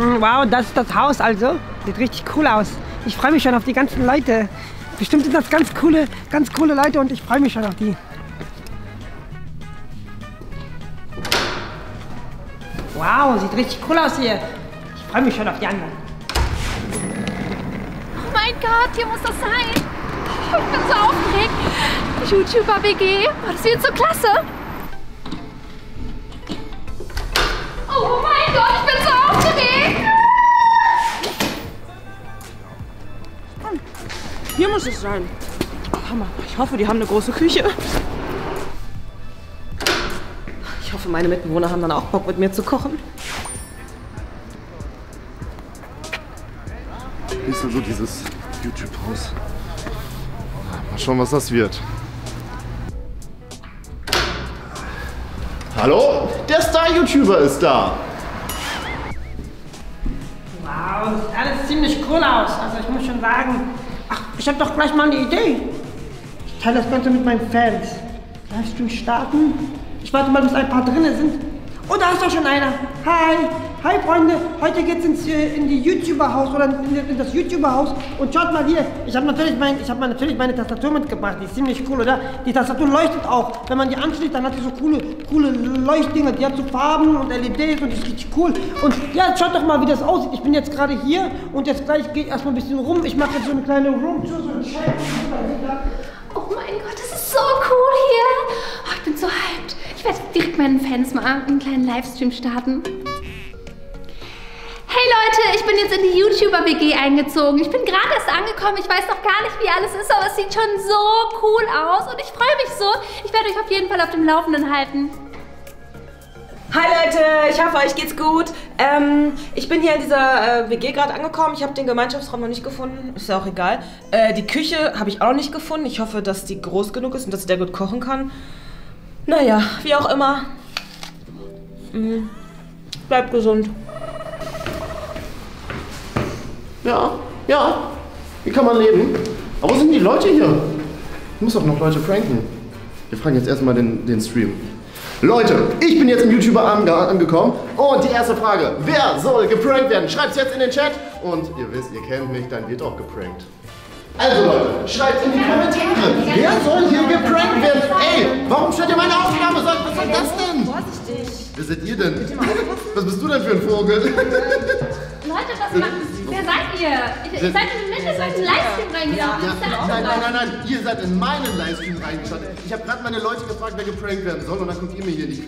Wow, das ist das Haus also. Sieht richtig cool aus. Ich freue mich schon auf die ganzen Leute. Bestimmt sind das ganz coole Leute und ich freue mich schon auf die. Wow, sieht richtig cool aus hier. Ich freue mich schon auf die anderen. Oh mein Gott, hier muss das sein. Ich bin so aufgeregt. YouTuber-WG. Oh, das wird so klasse. Oh mein Gott, ich bin so aufgeregt. Hier muss es sein. Hammer. Ich hoffe, die haben eine große Küche. Ich hoffe, meine Mitbewohner haben dann auch Bock, mit mir zu kochen. Ist also dieses YouTube-Haus. Mal schauen, was das wird. Hallo? Der Star-YouTuber ist da! Wow, sieht alles ziemlich cool aus. Also ich muss schon sagen, ach, ich habe doch gleich mal eine Idee. Ich teile das Ganze mit meinen Fans. Livestream starten. Ich warte mal, bis ein paar drin sind. Oh, da ist doch schon einer. Hi! Hi Freunde, heute geht's in die YouTuber-Haus oder in das YouTuber-Haus und schaut mal hier, ich hab natürlich meine Tastatur mitgebracht, die ist ziemlich cool, oder? Die Tastatur leuchtet auch, wenn man die anschließt, dann hat sie so coole Leuchtdinger, die hat so Farben und LEDs und die ist richtig cool. Und ja, schaut doch mal, wie das aussieht. Ich bin jetzt gerade hier und jetzt gleich gehe ich erstmal ein bisschen rum. Ich mache jetzt so eine kleine Roomtour, so einen Scheiß. Oh mein Gott, das ist so cool hier. Oh, ich bin so hyped. Ich werde direkt meinen Fans mal einen kleinen Livestream starten. Hey Leute, ich bin jetzt in die YouTuber-WG eingezogen. Ich bin gerade erst angekommen, ich weiß noch gar nicht, wie alles ist, aber es sieht schon so cool aus und ich freue mich so. Ich werde euch auf jeden Fall auf dem Laufenden halten. Hi Leute, ich hoffe, euch geht's gut. Ich bin hier in dieser WG gerade angekommen. Ich habe den Gemeinschaftsraum noch nicht gefunden, ist ja auch egal. Die Küche habe ich auch noch nicht gefunden. Ich hoffe, dass die groß genug ist und dass sie da gut kochen kann. Naja, wie auch immer. Bleibt gesund. Ja, hier kann man leben. Aber wo sind die Leute hier? Ich muss doch noch Leute pranken. Wir fragen jetzt erstmal den Stream. Leute, ich bin jetzt im YouTuber-Abend angekommen und die erste Frage, wer soll geprankt werden? Schreibt's jetzt in den Chat und ihr wisst, ihr kennt mich, dann wird auch geprankt. Also Leute, schreibt in die Kommentare, wer soll hier geprankt werden? Ey, warum stellt ihr meine Aufnahme? Was soll das denn? Vorsichtig. Wer seid ihr denn? Was bist du denn für ein Vogel? Leute, was macht das? Wer seid ihr? Ihr seid in den Livestream reingegangen. Ja, nein, ihr seid in meinen Livestream reingeschaltet. Ich habe gerade meine Leute gefragt, wer geprankt werden soll und dann guckt ihr mir hier nicht.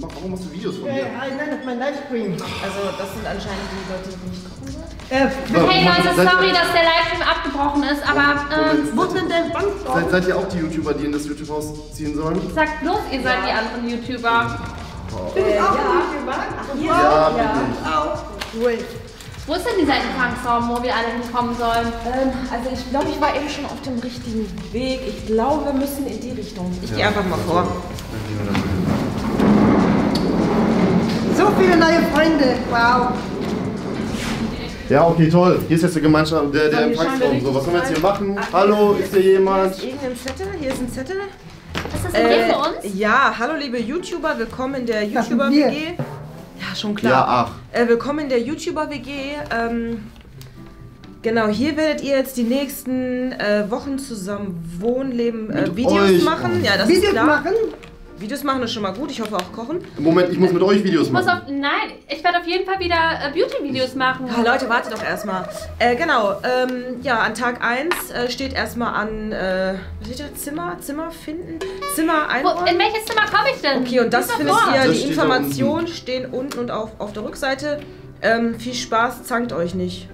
Warum machst du Videos von mir? Nein, das ist mein Livestream. Also das sind anscheinend die Leute, die nicht gucken wollen. Hey Leute, sorry, dass der Livestream abgebrochen ist, aber wo sind denn Bank? Seid ihr auch die YouTuber, die in das YouTube-Haus ziehen sollen? Sagt bloß, ihr seid die anderen YouTuber. Bin ich auch ein YouTuber? Ja, cool. Wo ist denn dieser Empfangsraum, wo wir alle hinkommen sollen? Also ich glaube, ich war eben schon auf dem richtigen Weg. Ich glaube, wir müssen in die Richtung. Ich gehe einfach mal vor. So viele neue Freunde, wow. Ja, okay, toll. Hier ist jetzt der Empfangsraum. So, was können wir jetzt hier machen? Hallo, ist hier jemand? Hier ist ein Zettel. Ist das ein Brief für uns? Ja, hallo liebe YouTuber, willkommen in der YouTuber-WG. Ja, schon klar. Ja, willkommen in der YouTuber-WG. Genau, hier werdet ihr jetzt die nächsten Wochen zusammen wohnen, leben, Videos machen. Ja, das ist klar. Videos machen ist schon mal gut, ich hoffe auch kochen. Moment, ich muss mit euch Videos machen. Ich werde auf jeden Fall wieder Beauty-Videos machen. Oh, Leute, wartet doch erstmal. Ja, an Tag 1 steht erstmal an, was steht da? Zimmer finden? Zimmer einräumen. In welches Zimmer komme ich denn? Okay, und das findet ihr, die Informationen stehen unten und auf der Rückseite. Viel Spaß, zankt euch nicht.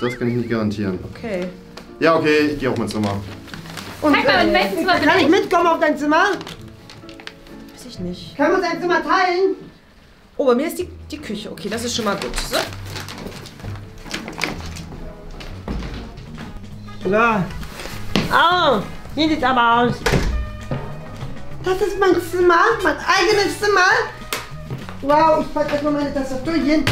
Das kann ich nicht garantieren. Okay. Ja, okay, ich gehe auf mein Zimmer. Und mal, in welchem Zimmer kann ich mitkommen auf dein Zimmer? Weiß ich nicht. Können wir uns ein Zimmer teilen? Oh, bei mir ist die Küche. Okay, das ist schon mal gut. So. Klar. Oh, hier sieht's aber aus. Das ist mein Zimmer, mein eigenes Zimmer. Wow, ich packe erstmal meine Tastatur hin.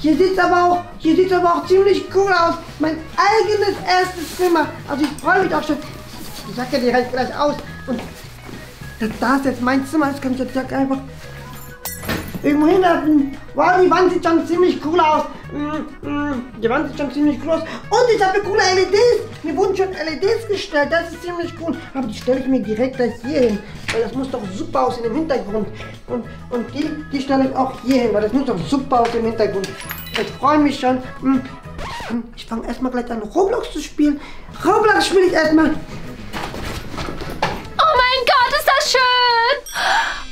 Hier sieht's aber auch ziemlich cool aus. Mein eigenes erstes Zimmer. Also ich freue mich auch schon. Ich jacke die recht gleich aus. Und das ist jetzt mein Zimmer. Das kann ich jetzt einfach irgendwo hinwerfen. Wow, die Wand sieht schon ziemlich cool aus. Die Wand sieht schon ziemlich groß. Und ich habe coole LEDs. Mir wurden schon LEDs gestellt. Das ist ziemlich cool. Aber die stelle ich mir direkt gleich hier hin. Weil das muss doch super aus in dem Hintergrund. Und die stelle ich auch hier hin. Weil das muss doch super aus im Hintergrund. Ich freue mich schon. Ich fange erstmal gleich an, Roblox zu spielen. Roblox spiele ich erstmal. Oh mein Gott, ist das schön!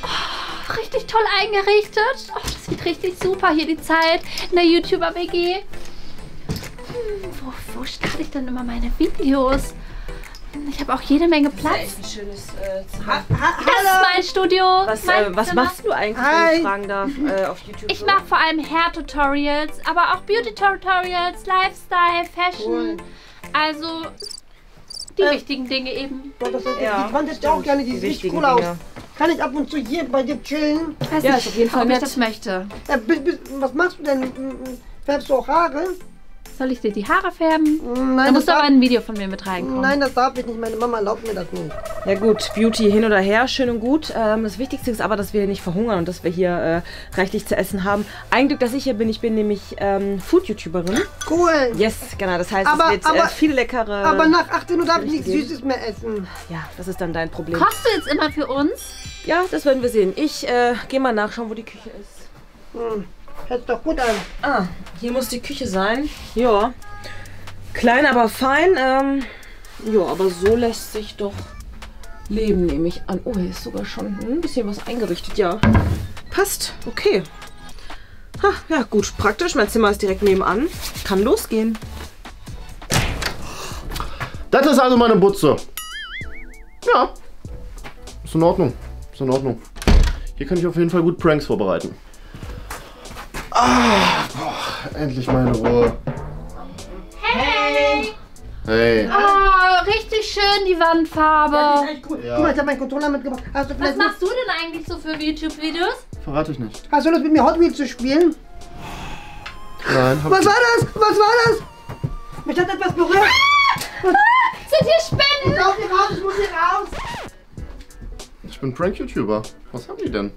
Oh, richtig toll eingerichtet. Oh, das geht richtig super hier, die Zeit in der YouTuber-WG. Wo starte ich denn immer meine Videos? Ich habe auch jede Menge Platz. Das ist ein schönes Zimmer. Das ist mein Studio. Was machst du eigentlich, wenn ich fragen darf, auf YouTube? Ich mache vor allem Hair-Tutorials, aber auch Beauty-Tutorials, Lifestyle, Fashion. Cool. Also die wichtigen Dinge eben. Ja, die Wand ist auch gerne, die sieht cool aus. Kann ich ab und zu hier bei dir chillen? Weiß ja, nicht, auf jeden Fall, wenn ich das möchte. Ja, was machst du denn? Färbst du auch Haare? Soll ich dir die Haare färben? Nein, da musst du aber ein Video von mir mit reinkommen. Nein, das darf ich nicht. Meine Mama erlaubt mir das nicht. Na gut, Beauty hin oder her, schön und gut. Das Wichtigste ist aber, dass wir nicht verhungern und dass wir hier reichlich zu essen haben. Ein Glück, dass ich hier bin. Ich bin nämlich Food-YouTuberin. Cool. Yes, genau. Das heißt, es wird viel leckere... Aber nach 18 Uhr darf ich nichts Süßes mehr essen. Ja, das ist dann dein Problem. Kochst du jetzt immer für uns? Ja, das werden wir sehen. Ich gehe mal nachschauen, wo die Küche ist. Hört doch gut an. Ah, hier muss die Küche sein. Ja. Klein, aber fein. Ja, aber so lässt sich doch leben, nehme ich an. Oh, hier ist sogar schon ein bisschen was eingerichtet. Ja. Passt. Okay. Ha, ja, gut. Praktisch. Mein Zimmer ist direkt nebenan. Kann losgehen. Das ist also meine Butze. Ja. Ist in Ordnung. Ist in Ordnung. Hier kann ich auf jeden Fall gut Pranks vorbereiten. Ah, boah, endlich meine Ruhe. Hey! Hey! Oh, richtig schön die Wandfarbe. Ja, die ist echt cool. Ja. Guck mal, ich habe meinen Controller mitgebracht. Was machst du denn eigentlich so für YouTube-Videos? Verrate ich nicht. Hast du Lust, mit mir Hot Wheels zu spielen? Nein. Was war das? Was war das? Mich hat etwas berührt. Sind hier Spinnen? Ich muss hier raus. Ich bin Prank-YouTuber. Was haben die denn?